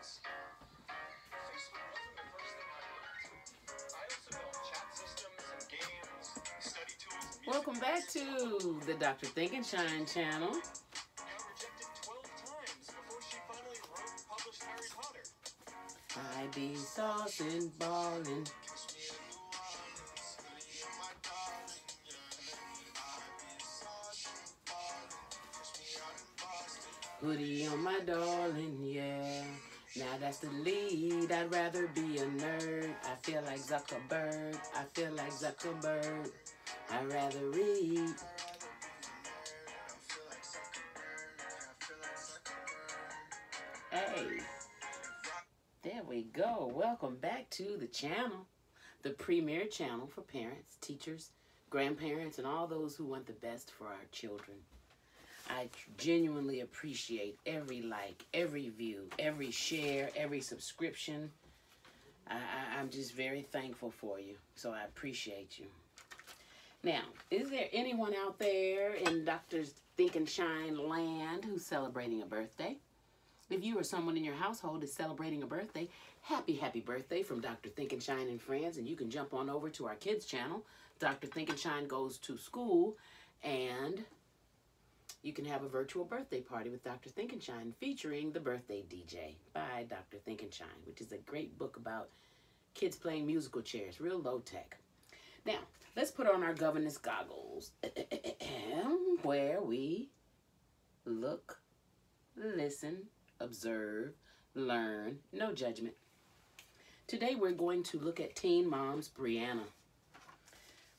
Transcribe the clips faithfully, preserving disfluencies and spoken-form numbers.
Yes. Facebook wasn't the first thing I learned. I also built chat systems and games, study tools. Welcome back to the Doctor Thinkenshine channel. Now rejected twelve times before she finally wrote and published Harry Potter. I be saucin' ballin'. Hoodie on my darling, yeah. Now that's the lead, I'd rather be a nerd. I feel like Zuckerberg, I feel like Zuckerberg. I'd rather read. Hey, there we go. Welcome back to the channel, the premier channel for parents, teachers, grandparents, and all those who want the best for our children. I genuinely appreciate every like, every view, every share, every subscription. I, I, I'm just very thankful for you, so I appreciate you. Now, is there anyone out there in Doctor Thinkenshine land who's celebrating a birthday? If you or someone in your household is celebrating a birthday, happy, happy birthday from Doctor Thinkenshine and friends, and you can jump on over to our kids' channel, Doctor Thinkenshine Goes to School, and you can have a virtual birthday party with Doctor Thinkenshine featuring The Birthday D J by Doctor Thinkenshine, which is a great book about kids playing musical chairs, real low tech. Now, let's put on our governess goggles where we look, listen, observe, learn, no judgment. Today we're going to look at Teen Mom's Briana.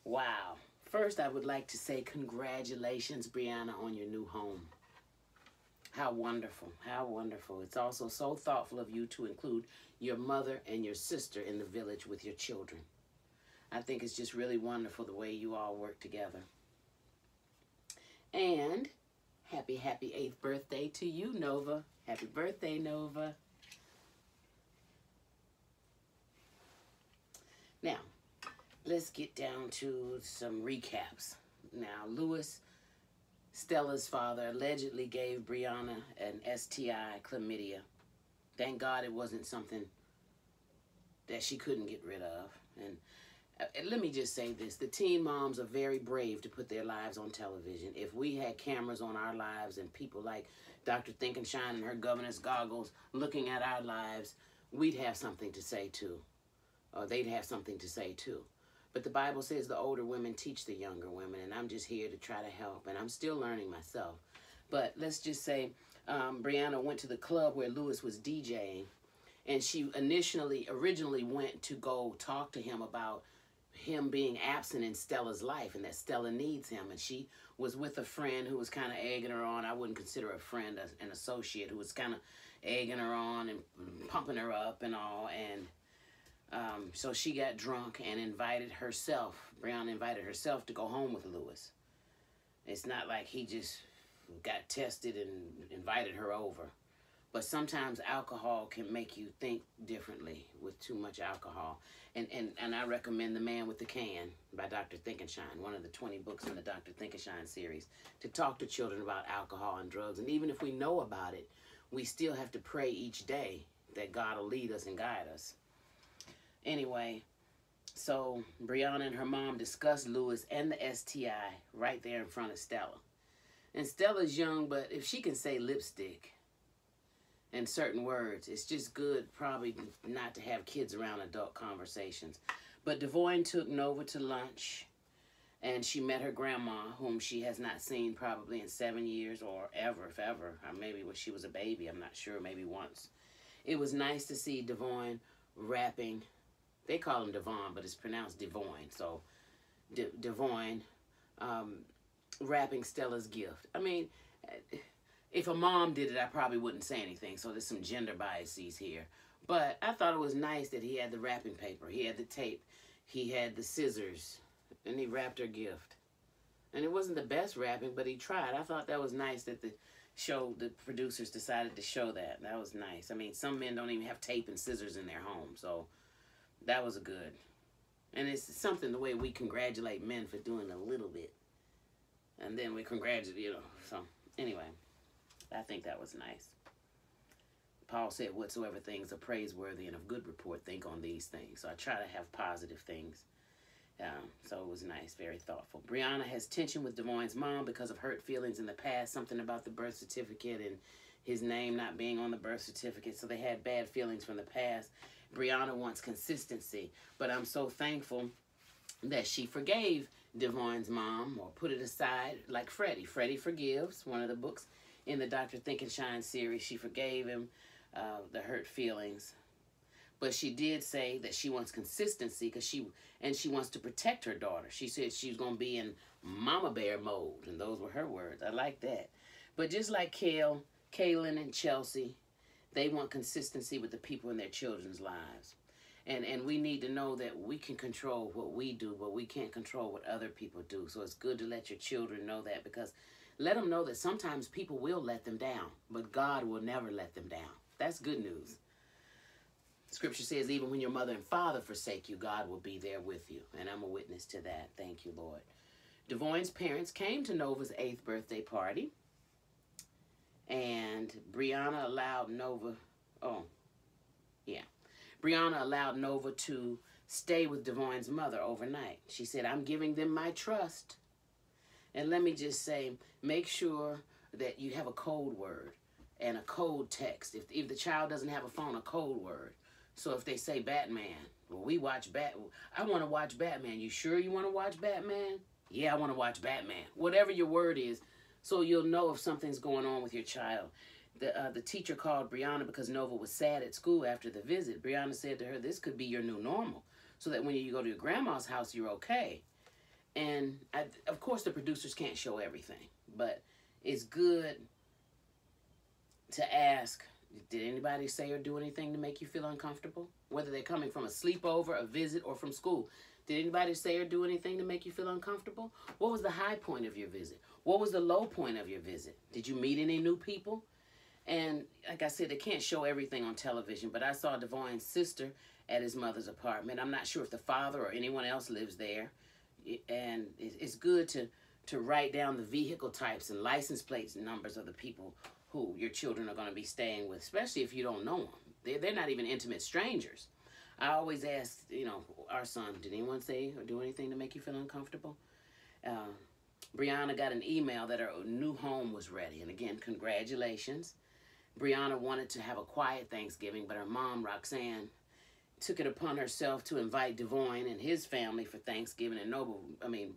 Wow. First, I would like to say congratulations, Briana, on your new home. How wonderful, how wonderful. It's also so thoughtful of you to include your mother and your sister in the village with your children. I think it's just really wonderful the way you all work together. And happy, happy eighth birthday to you, Nova. Happy birthday, Nova. Now, let's get down to some recaps. Now, Louis, Stella's father, allegedly gave Briana an S T I, chlamydia. Thank God it wasn't something that she couldn't get rid of. And uh, let me just say this. The teen moms are very brave to put their lives on television. If we had cameras on our lives and people like Doctor Thinkenshine and her governess goggles looking at our lives, we'd have something to say, too. Or they'd have something to say, too. But the Bible says the older women teach the younger women, and I'm just here to try to help, and I'm still learning myself. But let's just say um, Briana went to the club where Lewis was DJing, and she initially, originally went to go talk to him about him being absent in Stella's life and that Stella needs him. And she was with a friend who was kind of egging her on. I wouldn't consider a friend, an associate who was kind of egging her on and pumping her up and all, and Um, so she got drunk and invited herself, Briana invited herself to go home with Lewis. It's not like he just got tested and invited her over. But sometimes alcohol can make you think differently with too much alcohol. And, and, and I recommend The Man with the Can by Doctor Thinkenshine, one of the twenty books in the Doctor Thinkenshine series, to talk to children about alcohol and drugs. And even if we know about it, we still have to pray each day that God will lead us and guide us. Anyway, so Briana and her mom discussed Lewis and the S T I right there in front of Stella. And Stella's young, but if she can say lipstick and certain words, it's just good probably not to have kids around adult conversations. But DeVoin took Nova to lunch, and she met her grandma, whom she has not seen probably in seven years or ever, if ever. Or maybe when she was a baby, I'm not sure, maybe once. It was nice to see DeVoin rapping. They call him DeVon, but it's pronounced DeVoin. So, De DeVoin, um, rapping Stella's gift. I mean, if a mom did it, I probably wouldn't say anything. So there's some gender biases here. But I thought it was nice that he had the wrapping paper. He had the tape. He had the scissors. And he wrapped her gift. And it wasn't the best wrapping, but he tried. I thought that was nice that the show, the producers decided to show that. That was nice. I mean, some men don't even have tape and scissors in their home. So that was good. And it's something the way we congratulate men for doing a little bit. And then we congratulate, you know. So, anyway, I think that was nice. Paul said, whatsoever things are praiseworthy and of good report, think on these things. So I try to have positive things. Um, so it was nice, very thoughtful. Briana has tension with DeVoin's mom because of hurt feelings in the past, something about the birth certificate and his name not being on the birth certificate. So they had bad feelings from the past. Briana wants consistency, but I'm so thankful that she forgave DeVoin's mom or put it aside like Freddie. Freddie Forgives, one of the books in the Doctor Thinkenshine series. She forgave him uh, the hurt feelings. But she did say that she wants consistency because she and she wants to protect her daughter. She said she was going to be in mama bear mode, and those were her words. I like that. But just like Kale, Kaylin, and Chelsea, they want consistency with the people in their children's lives. And, and we need to know that we can control what we do, but we can't control what other people do. So it's good to let your children know that, because let them know that sometimes people will let them down, but God will never let them down. That's good news. Scripture says, even when your mother and father forsake you, God will be there with you. And I'm a witness to that. Thank you, Lord. DeVoin's parents came to Nova's eighth birthday party. And Briana allowed Nova, oh, yeah. Briana allowed Nova to stay with DeVoin's mother overnight. She said, I'm giving them my trust. And let me just say, make sure that you have a code word and a code text. If, if the child doesn't have a phone, a code word. So if they say Batman, well, we watch Bat. I want to watch Batman. You sure you want to watch Batman? Yeah, I want to watch Batman. Whatever your word is, so you'll know if something's going on with your child. The, uh, the teacher called Briana because Nova was sad at school after the visit. Briana said to her, this could be your new normal, so that when you go to your grandma's house, you're okay. And, I, of course, the producers can't show everything, but it's good to ask, did anybody say or do anything to make you feel uncomfortable? Whether they're coming from a sleepover, a visit, or from school. Did anybody say or do anything to make you feel uncomfortable? What was the high point of your visit? What was the low point of your visit? Did you meet any new people? And like I said, they can't show everything on television, but I saw DeVoin's sister at his mother's apartment. I'm not sure if the father or anyone else lives there. And it's good to, to write down the vehicle types and license plates and numbers of the people who your children are going to be staying with, especially if you don't know them. They're, they're not even intimate strangers. I always ask, you know, our son, did anyone say or do anything to make you feel uncomfortable? Uh, Briana got an email that her new home was ready. And again, congratulations. Briana wanted to have a quiet Thanksgiving, but her mom, Roxanne, took it upon herself to invite DeVoin and his family for Thanksgiving. And Noble, I mean,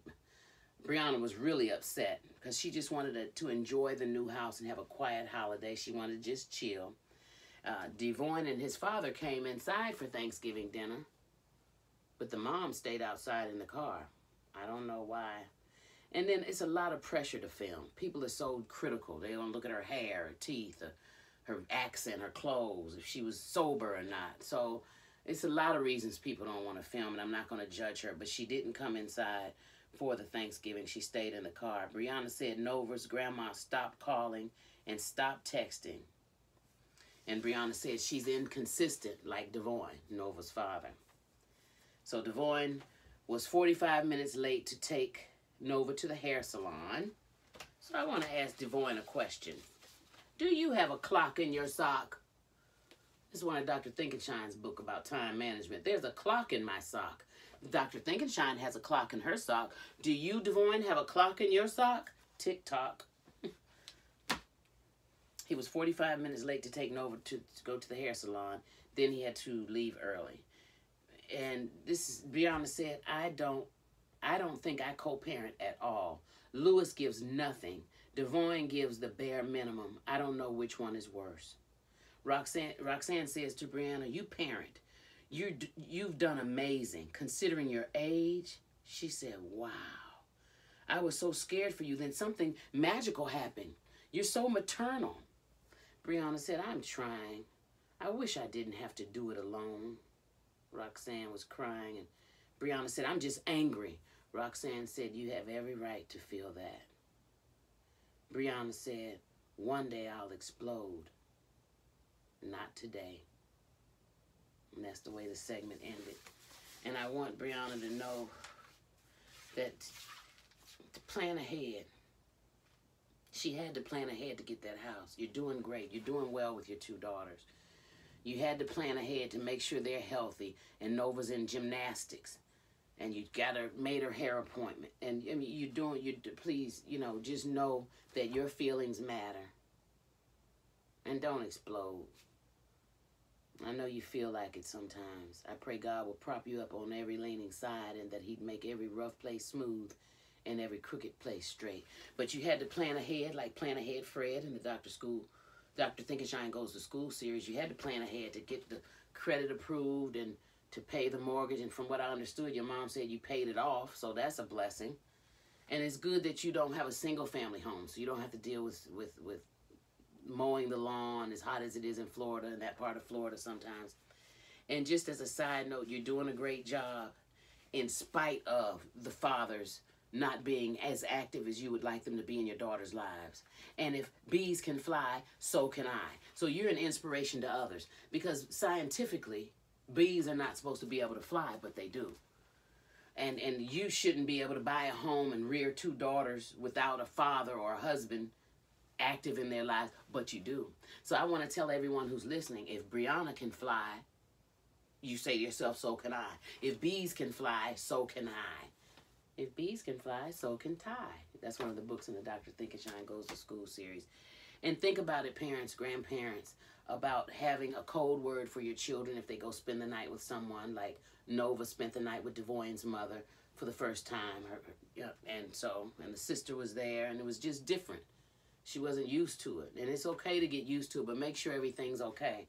Briana was really upset because she just wanted to, to enjoy the new house and have a quiet holiday. She wanted to just chill. Uh, DeVoin and his father came inside for Thanksgiving dinner, but the mom stayed outside in the car. I don't know why. And then it's a lot of pressure to film. People are so critical. They don't look at her hair, her teeth, her, her accent, her clothes, if she was sober or not. So it's a lot of reasons people don't want to film, and I'm not going to judge her, but she didn't come inside for the Thanksgiving. She stayed in the car. Briana said Nova's grandma stopped calling and stopped texting. And Briana said she's inconsistent like DeVoin, Nova's father. So DeVoin was forty-five minutes late to take Nova to the hair salon. So I want to ask DeVoin a question. Do you have a clock in your sock? This is one of Doctor Thinkenshine's book about time management. There's a clock in my sock. Doctor Thinkenshine has a clock in her sock. Do you, DeVoin, have a clock in your sock? Tick-tock. He was forty-five minutes late to take Nova to, to go to the hair salon. Then he had to leave early. And this is, Briana said, I don't, I don't think I co-parent at all. Lewis gives nothing. DeVoin gives the bare minimum. I don't know which one is worse. Roxanne, Roxanne says to Briana, you parent. You, you've done amazing. Considering your age, she said, wow. I was so scared for you. Then something magical happened. You're so maternal. Briana said, I'm trying. I wish I didn't have to do it alone. Roxanne was crying. And Briana said, I'm just angry. Roxanne said, you have every right to feel that. Briana said, one day I'll explode. Not today. And that's the way the segment ended. And I want Briana to know that to plan ahead. She had to plan ahead to get that house. You're doing great. You're doing well with your two daughters. You had to plan ahead to make sure they're healthy, and Nova's in gymnastics, and you got her, made her hair appointment. And I mean, you're doing, you please, you know, just know that your feelings matter, and don't explode. I know you feel like it sometimes. I pray God will prop you up on every leaning side, and that he'd make every rough place smooth and every crooked place straight. But you had to plan ahead, like Plan Ahead Fred in the Doctor School, Doctor Thinkenshine Goes to School series. You had to plan ahead to get the credit approved and to pay the mortgage. And from what I understood, your mom said you paid it off, so that's a blessing. And it's good that you don't have a single family home, so you don't have to deal with, with, with mowing the lawn as hot as it is in Florida, in that part of Florida sometimes. And just as a side note, you're doing a great job in spite of the fathers not being as active as you would like them to be in your daughter's lives. And if bees can fly, so can I. So you're an inspiration to others, because scientifically, bees are not supposed to be able to fly, but they do. And, and you shouldn't be able to buy a home and rear two daughters without a father or a husband active in their lives, but you do. So I want to tell everyone who's listening, if Briana can fly, you say to yourself, so can I. If bees can fly, so can I. If bees can fly, so can Ty. That's one of the books in the Doctor Thinkenshine Goes to School series. And think about it, parents, grandparents, about having a code word for your children if they go spend the night with someone, like Nova spent the night with DeVoin's mother for the first time. Her, and so, and the sister was there, and it was just different. She wasn't used to it. And it's okay to get used to it, but make sure everything's okay.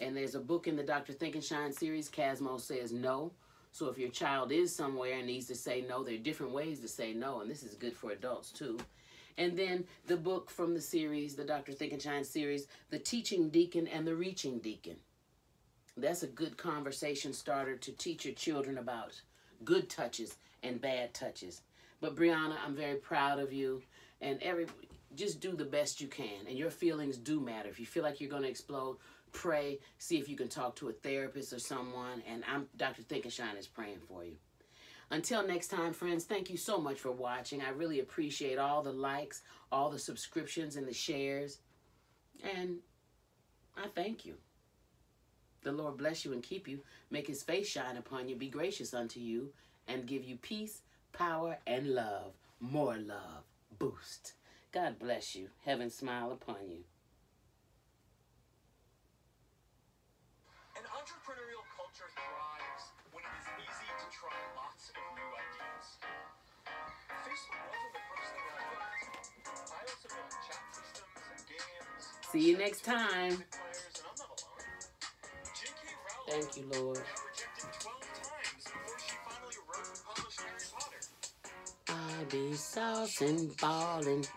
And there's a book in the Doctor Thinkenshine series, Kazmo Says No. So if your child is somewhere and needs to say no, there are different ways to say no, and this is good for adults too. And then the book from the series, the Doctor Thinkenshine series, The Teaching Deacon and the Reaching Deacon. That's a good conversation starter to teach your children about good touches and bad touches. But Briana, I'm very proud of you, and every, just do the best you can, and your feelings do matter. If you feel like you're going to explode, pray, see if you can talk to a therapist or someone, and I'm Doctor Thinkenshine is praying for you. Until next time, friends, thank you so much for watching. I really appreciate all the likes, all the subscriptions, and the shares, and I thank you. The Lord bless you and keep you, make his face shine upon you, be gracious unto you, and give you peace, power, and love. More love. Boost. God bless you. Heaven smile upon you. See you next time. Thank you, Lord. I be saucing, balling.